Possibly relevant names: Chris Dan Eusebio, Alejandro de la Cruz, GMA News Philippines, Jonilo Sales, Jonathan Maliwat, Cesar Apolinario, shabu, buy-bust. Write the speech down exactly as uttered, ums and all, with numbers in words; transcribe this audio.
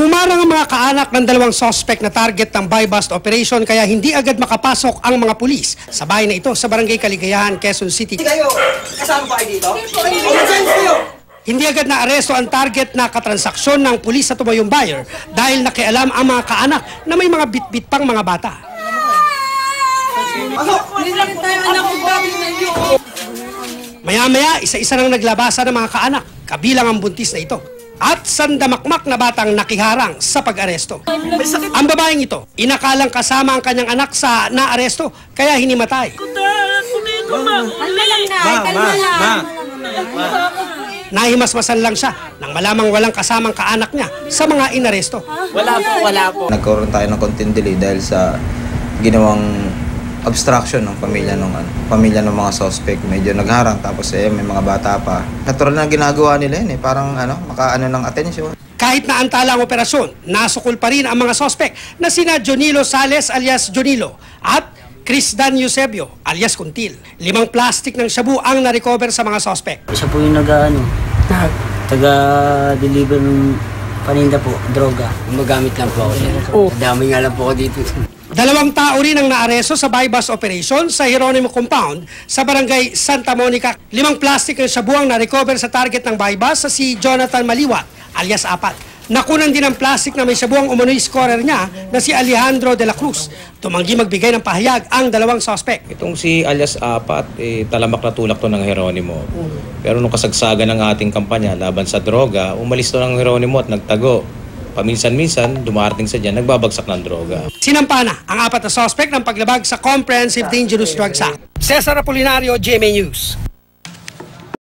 Humarang ang mga kaanak ng dalawang suspect na target ng buy-bust operation kaya hindi agad makapasok ang mga pulis sa bahay na ito sa Barangay Kaligayahan, Quezon City. Kayo, kasama ba kayo dito? Hindi agad naaresto ang target na katransaksyon ng pulis sa tumayong buyer dahil nakialam ang mga kaanak na may mga bitbit pang mga bata. Maya-maya, isa-isa nang naglabasa ng mga kaanak, kabilang ang buntis na ito. At sandamakmak na batang nakiharang sa pag-aresto. Ang babaeng ito, inakalang kasama ang kanyang anak sa naaresto, kaya hinimatay. Nahimasmasan lang siya nang malamang walang kasamang kaanak niya sa mga inaresto. Wala po, wala po. Nagkaroon tayo ng konting delay dahil sa ginawang obstruction ng pamilya ng pamilya ng mga suspect. Medyo nagharang tapos eh may mga bata pa. Natural na ginagawa nila yun eh, parang ano, makaano ng atensyon. Kahit na antala ang operasyon, nasukol pa rin ang mga suspect na sina Jonilo Sales alias Jonilo at Chris Dan Eusebio alias Kuntil. Limang plastic ng shabu ang na-recover sa mga suspect. Isa po yung nag-ano, taga-deliver ng paninda po, droga. Magamit lang po ako sir. Oh. Dami nga lang po ako dito. Dalawang tao rin ang naaresto sa buy-bust operation sa Geronimo Compound sa Barangay Santa Monica. Limang plastic ng shabu ang na-recover sa target ng buy-bust sa si Jonathan Maliwat alias Apat. Nakunan din ang plastic na may shabu ang umunoy scorer niya na si Alejandro de la Cruz. Tumanggi magbigay ng pahayag ang dalawang suspect. Itong si alias Apat, eh, talamak na tulak to ng Geronimo. Pero nung kasagsagan ng ating kampanya laban sa droga, umalis to ng Geronimo at nagtago. Paminsan-minsan, dumarating sa dyan, nagbabagsak ng droga. Sinampa na ang apat na suspect ng paglabag sa Comprehensive Dangerous Drugs Act. Cesar Apolinario, G M A News.